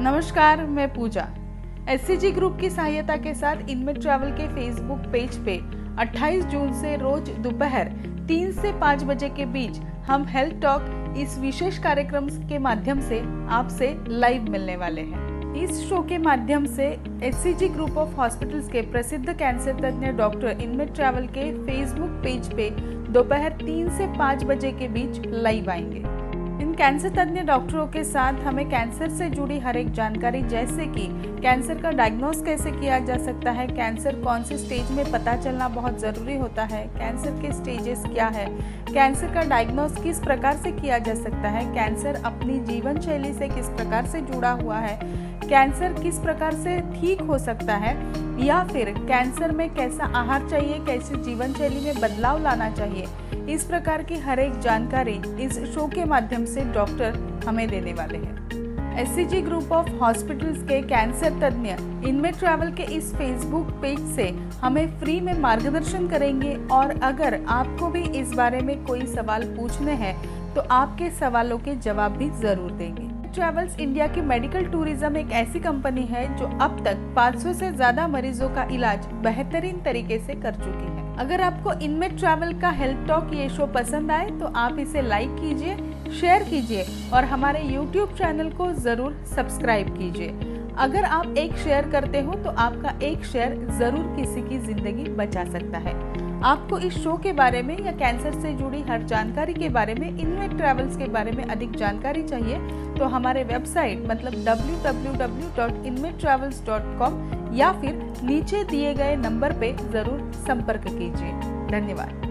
नमस्कार, मैं पूजा। SCG group की सहायता के साथ इनमेड ट्रैवल के फेसबुक पेज पे 28 जून से रोज दोपहर 3 से 5 बजे के बीच हम हेल्थ टॉक इस विशेष कार्यक्रम के माध्यम से आपसे लाइव मिलने वाले हैं। इस शो के माध्यम से SCG ग्रुप ऑफ हॉस्पिटल्स के प्रसिद्ध कैंसर तज्ञ डॉक्टर इनमेड ट्रैवल के फेसबुक पेज पे दोपहर 3 से 5 बजे के बीच लाइव आएंगे। इन कैंसर तज्ञ डॉक्टरों के साथ हमें कैंसर से जुड़ी हर एक जानकारी, जैसे कि कैंसर का डायग्नोस कैसे किया जा सकता है, कैंसर कौन से स्टेज में पता चलना बहुत ज़रूरी होता है, कैंसर के स्टेजेस क्या है, कैंसर का डायग्नोस किस प्रकार से किया जा सकता है, कैंसर अपनी जीवन शैली से किस प्रकार से जुड़ा हुआ है, कैंसर किस प्रकार से ठीक हो सकता है, या फिर कैंसर में कैसा आहार चाहिए, कैसे जीवन शैली में बदलाव लाना चाहिए। इस प्रकार की हर एक जानकारी इस शो के माध्यम से डॉक्टर हमें देने वाले हैं। SCG ग्रुप ऑफ हॉस्पिटल्स के कैंसर तज्ञ इनमेड ट्रैवल के इस फेसबुक पेज से हमें फ्री में मार्गदर्शन करेंगे। और अगर आपको भी इस बारे में कोई सवाल पूछने हैं तो आपके सवालों के जवाब भी जरूर देंगे। ट्रैवल्स इंडिया की मेडिकल टूरिज्म एक ऐसी कंपनी है जो अब तक 500 से ज्यादा मरीजों का इलाज बेहतरीन तरीके से कर चुकी है। अगर आपको इनमेड ट्रैवल का हेल्थ टॉक ये शो पसंद आए तो आप इसे लाइक कीजिए, शेयर कीजिए और हमारे YouTube चैनल को जरूर सब्सक्राइब कीजिए। अगर आप एक शेयर करते हो तो आपका एक शेयर जरूर किसी की जिंदगी बचा सकता है। आपको इस शो के बारे में या कैंसर से जुड़ी हर जानकारी के बारे में, इनमेड ट्रैवल्स के बारे में अधिक जानकारी चाहिए तो हमारे वेबसाइट मतलब www.inmedtravels.com या फिर नीचे दिए गए नंबर पे जरूर संपर्क कीजिए। धन्यवाद।